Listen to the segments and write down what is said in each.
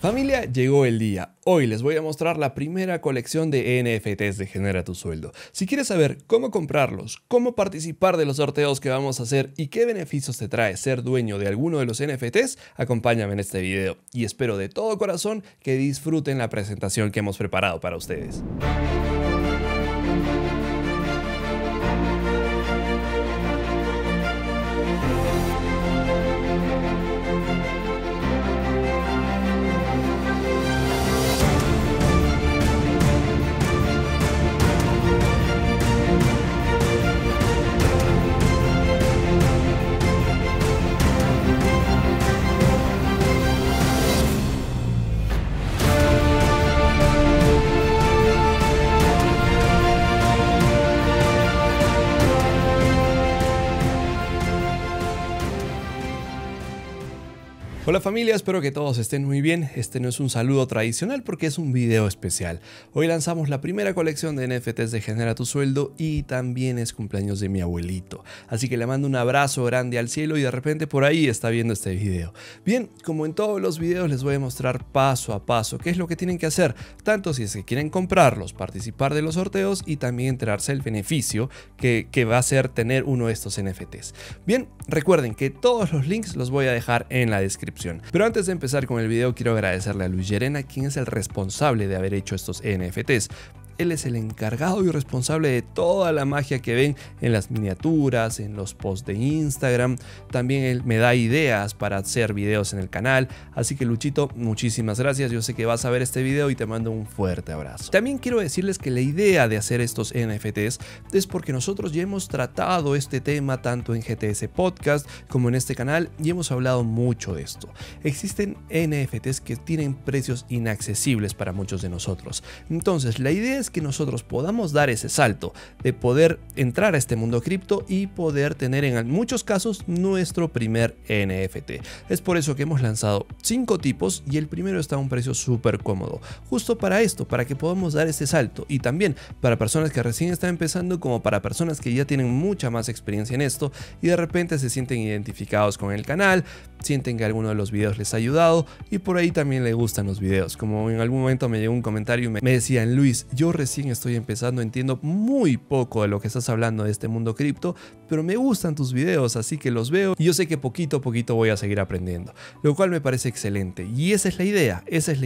Familia, llegó el día. Hoy les voy a mostrar la primera colección de NFTs de Genera tu Sueldo. Si quieres saber cómo comprarlos, cómo participar de los sorteos que vamos a hacer y qué beneficios te trae ser dueño de alguno de los NFTs, acompáñame en este video y espero de todo corazón que disfruten la presentación que hemos preparado para ustedes. Hola familia, espero que todos estén muy bien. Este no es un saludo tradicional porque es un video especial. Hoy lanzamos la primera colección de NFTs de Genera tu Sueldo y también es cumpleaños de mi abuelito. Así que le mando un abrazo grande al cielo y de repente por ahí está viendo este video. Bien, como en todos los videos les voy a mostrar paso a paso qué es lo que tienen que hacer, tanto si es que quieren comprarlos, participar de los sorteos y también enterarse del beneficio que va a ser tener uno de estos NFTs. Bien, recuerden que todos los links los voy a dejar en la descripción. Pero antes de empezar con el video quiero agradecerle a Luis Llerena, quien es el responsable de haber hecho estos NFTs. Él es el encargado y responsable de toda la magia que ven en las miniaturas, en los posts de Instagram. También él me da ideas para hacer videos en el canal. Así que Luchito, muchísimas gracias. Yo sé que vas a ver este video y te mando un fuerte abrazo. También quiero decirles que la idea de hacer estos NFTs es porque nosotros ya hemos tratado este tema tanto en GTS Podcast como en este canal y hemos hablado mucho de esto. Existen NFTs que tienen precios inaccesibles para muchos de nosotros. Entonces, la idea es que nosotros podamos dar ese salto de poder entrar a este mundo cripto y poder tener en muchos casos nuestro primer NFT. Es por eso que hemos lanzado 5 tipos y el primero está a un precio súper cómodo, justo para esto, para que podamos dar ese salto y también para personas que recién están empezando como para personas que ya tienen mucha más experiencia en esto y de repente se sienten identificados con el canal, sienten que alguno de los videos les ha ayudado y por ahí también les gustan los videos. Como en algún momento me llegó un comentario y me decían: Luis, yo recién estoy empezando, entiendo muy poco de lo que estás hablando de este mundo cripto, pero me gustan tus videos, así que los veo y yo sé que poquito a poquito voy a seguir aprendiendo, lo cual me parece excelente y esa es la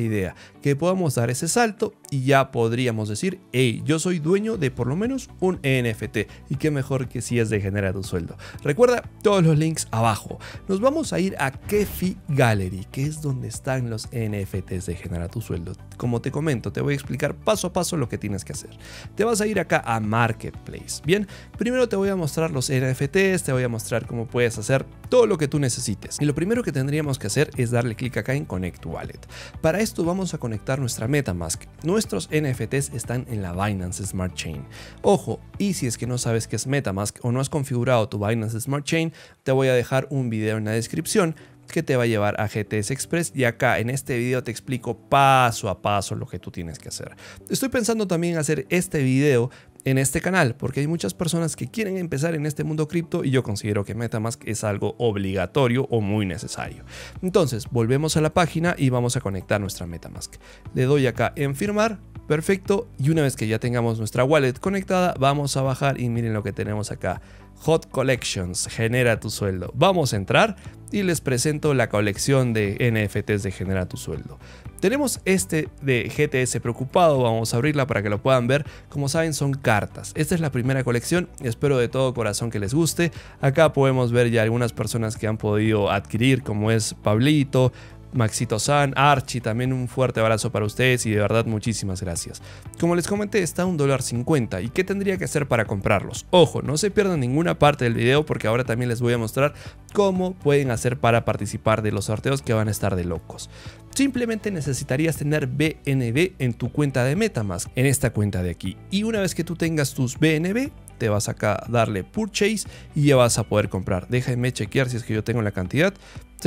idea, que podamos dar ese salto y ya podríamos decir: hey, yo soy dueño de por lo menos un NFT y qué mejor que si es de Genera tu Sueldo. Recuerda todos los links abajo. Nos vamos a ir a Kefi Gallery, que es donde están los NFTs de Genera tu Sueldo. Como te comento, te voy a explicar paso a paso lo que tienes que hacer. Te vas a ir acá a Marketplace. Bien, primero te voy a mostrar los NFTs, te voy a mostrar cómo puedes hacer todo lo que tú necesites. Y lo primero que tendríamos que hacer es darle clic acá en Connect Wallet. Para esto vamos a conectar nuestra MetaMask. Nuestros NFTs están en la Binance Smart Chain. Ojo, y si es que no sabes qué es MetaMask o no has configurado tu Binance Smart Chain, te voy a dejar un video en la descripción que te va a llevar a GTS Express y acá en este video te explico paso a paso lo que tú tienes que hacer. Estoy pensando también hacer este video en este canal porque hay muchas personas que quieren empezar en este mundo cripto y yo considero que MetaMask es algo obligatorio o muy necesario. Entonces volvemos a la página y vamos a conectar nuestra MetaMask. Le doy acá en firmar. Perfecto, y una vez que ya tengamos nuestra wallet conectada, vamos a bajar y miren lo que tenemos acá. Hot Collections, Genera tu Sueldo. Vamos a entrar y les presento la colección de NFTs de Genera tu Sueldo. Tenemos este de GTS Preocupado, vamos a abrirla para que lo puedan ver. Como saben, son cartas. Esta es la primera colección, espero de todo corazón que les guste. Acá podemos ver ya algunas personas que han podido adquirir, como es Pablito, Maxito San, Archie, también un fuerte abrazo para ustedes y de verdad muchísimas gracias. Como les comenté, está a $1.50. ¿Y qué tendría que hacer para comprarlos? Ojo, no se pierdan ninguna parte del video porque ahora también les voy a mostrar cómo pueden hacer para participar de los sorteos que van a estar de locos. Simplemente necesitarías tener BNB en tu cuenta de MetaMask, en esta cuenta de aquí. Y una vez que tú tengas tus BNB, te vas acá a darle Purchase y ya vas a poder comprar. Déjenme chequear si es que yo tengo la cantidad.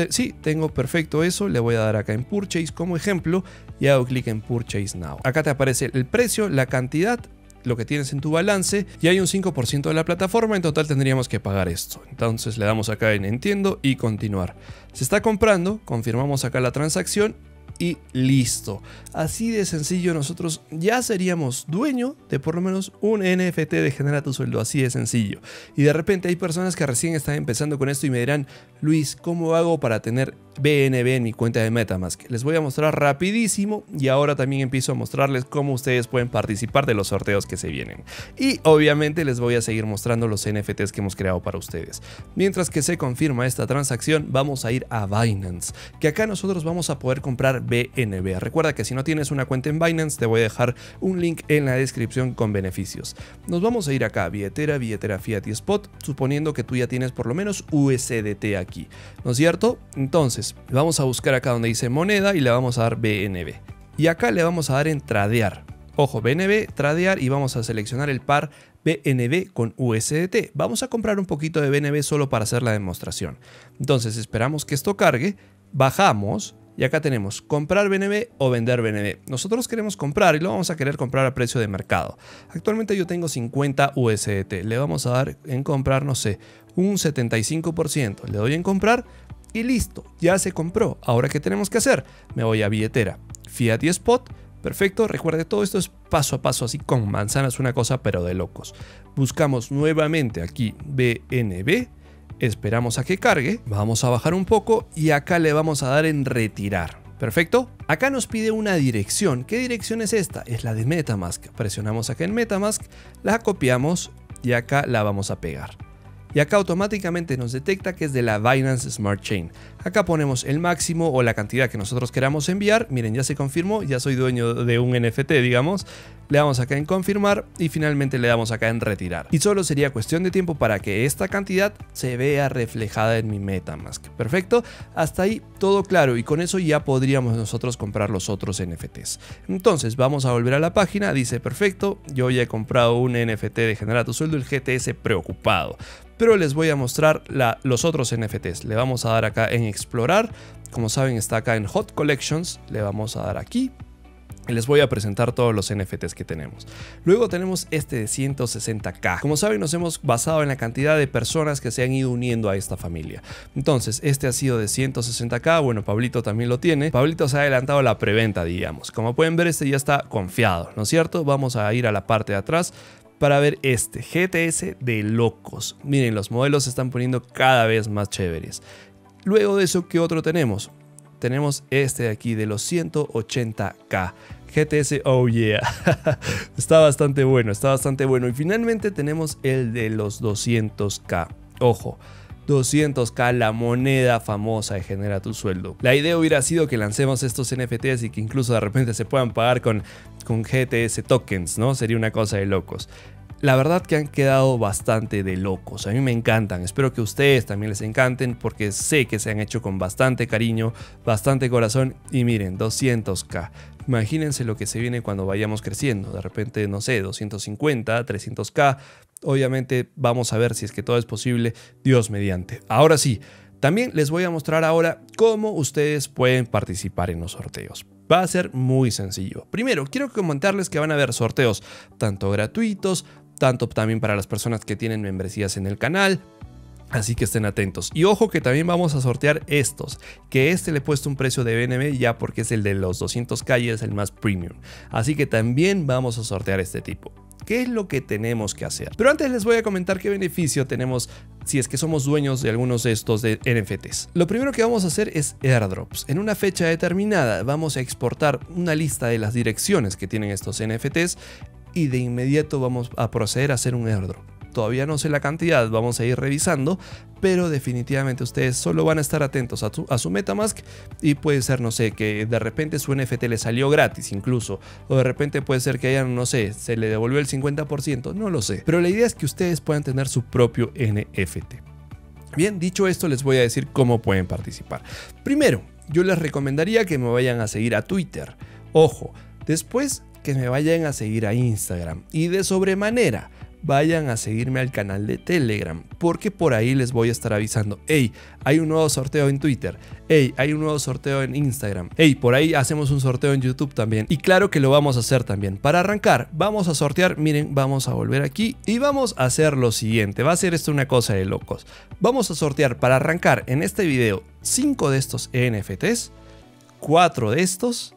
Sí, tengo perfecto eso. Le voy a dar acá en Purchase como ejemplo y hago clic en Purchase Now. Acá te aparece el precio, la cantidad, lo que tienes en tu balance y hay un 5% de la plataforma. En total tendríamos que pagar esto. Entonces le damos acá en Entiendo y Continuar. Se está comprando, confirmamos acá la transacción y listo. Así de sencillo, nosotros ya seríamos dueño de por lo menos un NFT de Genera tu Sueldo, así de sencillo. Y de repente hay personas que recién están empezando con esto y me dirán: Luis, ¿cómo hago para tener BNB en mi cuenta de MetaMask? Les voy a mostrar rapidísimo, y ahora también empiezo a mostrarles cómo ustedes pueden participar de los sorteos que se vienen. Y obviamente les voy a seguir mostrando los NFTs que hemos creado para ustedes. Mientras que se confirma esta transacción, vamos a ir a Binance, que acá nosotros vamos a poder comprar BNB. Recuerda que si no tienes una cuenta en Binance, te voy a dejar un link en la descripción con beneficios. Nos vamos a ir acá, billetera, billetera fiat y spot, suponiendo que tú ya tienes por lo menos USDT aquí, ¿no es cierto? Entonces vamos a buscar acá donde dice moneda y le vamos a dar BNB, y acá le vamos a dar en tradear. Ojo, BNB, tradear, y vamos a seleccionar el par BNB con USDT. Vamos a comprar un poquito de BNB solo para hacer la demostración. Entonces esperamos que esto cargue, bajamos, y acá tenemos comprar BNB o vender BNB. Nosotros queremos comprar y lo vamos a querer comprar a precio de mercado. Actualmente yo tengo 50 USDT. Le vamos a dar en comprar, no sé, un 75%. Le doy en comprar y listo, ya se compró. Ahora, ¿qué tenemos que hacer? Me voy a billetera, fiat y spot. Perfecto, recuerde, todo esto es paso a paso, así con manzanas, una cosa pero de locos. Buscamos nuevamente aquí BNB, esperamos a que cargue, vamos a bajar un poco y acá le vamos a dar en retirar. Perfecto, acá nos pide una dirección. ¿Qué dirección es esta? Es la de MetaMask. Presionamos acá en MetaMask, la copiamos y acá la vamos a pegar. Y acá automáticamente nos detecta que es de la Binance Smart Chain. Acá ponemos el máximo o la cantidad que nosotros queramos enviar. Miren, ya se confirmó, ya soy dueño de un NFT, digamos. Le damos acá en confirmar y finalmente le damos acá en retirar. Y solo sería cuestión de tiempo para que esta cantidad se vea reflejada en mi MetaMask. Perfecto, hasta ahí todo claro, y con eso ya podríamos nosotros comprar los otros NFTs. Entonces vamos a volver a la página, dice perfecto, yo ya he comprado un NFT de Genera tu Sueldo, el GTS preocupado. Pero les voy a mostrar los otros NFTs. Le vamos a dar acá en explorar, como saben está acá en Hot Collections, le vamos a dar aquí. Les voy a presentar todos los NFTs que tenemos. Luego tenemos este de 160K. Como saben, nos hemos basado en la cantidad de personas que se han ido uniendo a esta familia. Entonces, este ha sido de 160K. Bueno, Pablito también lo tiene. Pablito se ha adelantado la preventa, digamos. Como pueden ver, este ya está confiado, ¿no es cierto? Vamos a ir a la parte de atrás para ver este GTS de locos. Miren, los modelos se están poniendo cada vez más chéveres. Luego de eso, ¿qué otro tenemos? Tenemos este de aquí de los 180K. GTS, oh yeah, está bastante bueno, está bastante bueno. Y finalmente tenemos el de los 200K. Ojo, 200K, la moneda famosa de Genera tu Sueldo. La idea hubiera sido que lancemos estos NFTs y que incluso de repente se puedan pagar con GTS tokens, ¿no? Sería una cosa de locos. La verdad que han quedado bastante de locos, a mí me encantan, espero que a ustedes también les encanten, porque sé que se han hecho con bastante cariño, bastante corazón. Y miren, 200K, imagínense lo que se viene cuando vayamos creciendo, de repente, no sé, 250, 300K, obviamente vamos a ver si es que todo es posible, Dios mediante. Ahora sí, también les voy a mostrar ahora cómo ustedes pueden participar en los sorteos. Va a ser muy sencillo. Primero, quiero comentarles que van a haber sorteos tanto gratuitos, tanto también para las personas que tienen membresías en el canal, así que estén atentos. Y ojo que también vamos a sortear estos, que este le he puesto un precio de BNB ya porque es el de los 200K y es el más premium, así que también vamos a sortear este tipo. ¿Qué es lo que tenemos que hacer? Pero antes les voy a comentar qué beneficio tenemos si es que somos dueños de algunos de estos de NFTs. Lo primero que vamos a hacer es airdrops. En una fecha determinada vamos a exportar una lista de las direcciones que tienen estos NFTs y de inmediato vamos a proceder a hacer un airdrop. Todavía no sé la cantidad, vamos a ir revisando, pero definitivamente ustedes solo van a estar atentos a su MetaMask, y puede ser, no sé, que de repente su NFT le salió gratis incluso, o de repente puede ser que hayan, no sé, se le devolvió el 50%, no lo sé. Pero la idea es que ustedes puedan tener su propio NFT. Bien, dicho esto, les voy a decir cómo pueden participar. Primero, yo les recomendaría que me vayan a seguir a Twitter. Ojo, después que me vayan a seguir a Instagram, y de sobremanera vayan a seguirme al canal de Telegram, porque por ahí les voy a estar avisando: hey, hay un nuevo sorteo en Twitter, hey, hay un nuevo sorteo en Instagram, hey, por ahí hacemos un sorteo en YouTube también, y claro que lo vamos a hacer también. Para arrancar vamos a sortear, miren, vamos a volver aquí y vamos a hacer lo siguiente, va a ser esto una cosa de locos. Vamos a sortear para arrancar en este video 5 de estos NFTs, 4 de estos,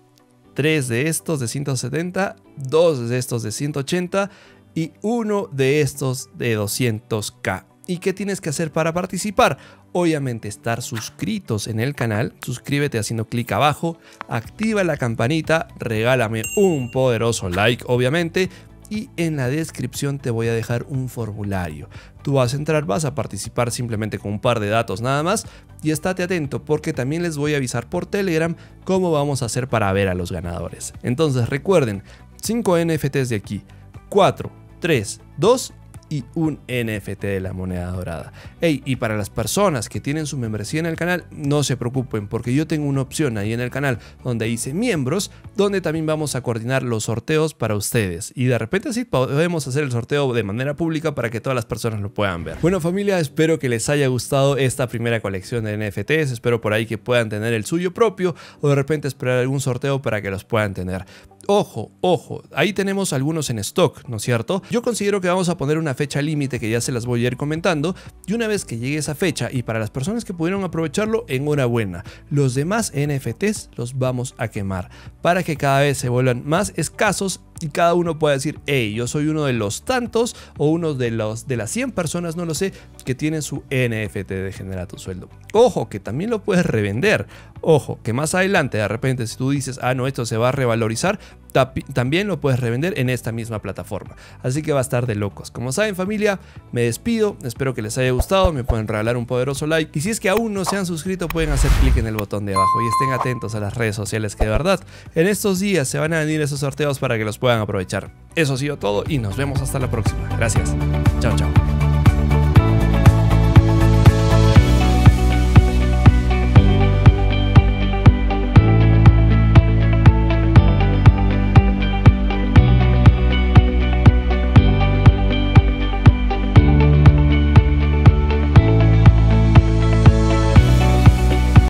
3 de estos de 170, 2 de estos de 180 y 1 de estos de 200K. ¿Y qué tienes que hacer para participar? Obviamente estar suscritos en el canal, suscríbete haciendo clic abajo, activa la campanita, regálame un poderoso like obviamente, y en la descripción te voy a dejar un formulario. Tú vas a entrar, vas a participar simplemente con un par de datos nada más y estate atento porque también les voy a avisar por Telegram cómo vamos a hacer para ver a los ganadores. Entonces recuerden, 5 NFTs de aquí, 4, 3, 2 y un NFT de la moneda dorada. Hey, y para las personas que tienen su membresía en el canal, no se preocupen porque yo tengo una opción ahí en el canal donde dice miembros, donde también vamos a coordinar los sorteos para ustedes. Y de repente sí podemos hacer el sorteo de manera pública para que todas las personas lo puedan ver. Bueno familia, espero que les haya gustado esta primera colección de NFTs. Espero por ahí que puedan tener el suyo propio o de repente esperar algún sorteo para que los puedan tener. Ojo, ojo, ahí tenemos algunos en stock, ¿no es cierto? Yo considero que vamos a poner una fecha límite que ya se las voy a ir comentando y una vez que llegue esa fecha y para las personas que pudieron aprovecharlo, enhorabuena. Los demás NFTs los vamos a quemar para que cada vez se vuelvan más escasos y cada uno pueda decir, hey, yo soy uno de los tantos o uno de las 100 personas, no lo sé, que tienen su NFT de Genera tu Sueldo. Ojo, que también lo puedes revender. Ojo, que más adelante de repente si tú dices, ah, no, esto se va a revalorizar, también lo puedes revender en esta misma plataforma. Así que va a estar de locos. Como saben familia, me despido. Espero que les haya gustado. Me pueden regalar un poderoso like. Y si es que aún no se han suscrito, pueden hacer clic en el botón de abajo. Y estén atentos a las redes sociales que de verdad en estos días se van a venir esos sorteos para que los puedan aprovechar. Eso ha sido todo y nos vemos hasta la próxima. Gracias. Chao, chao.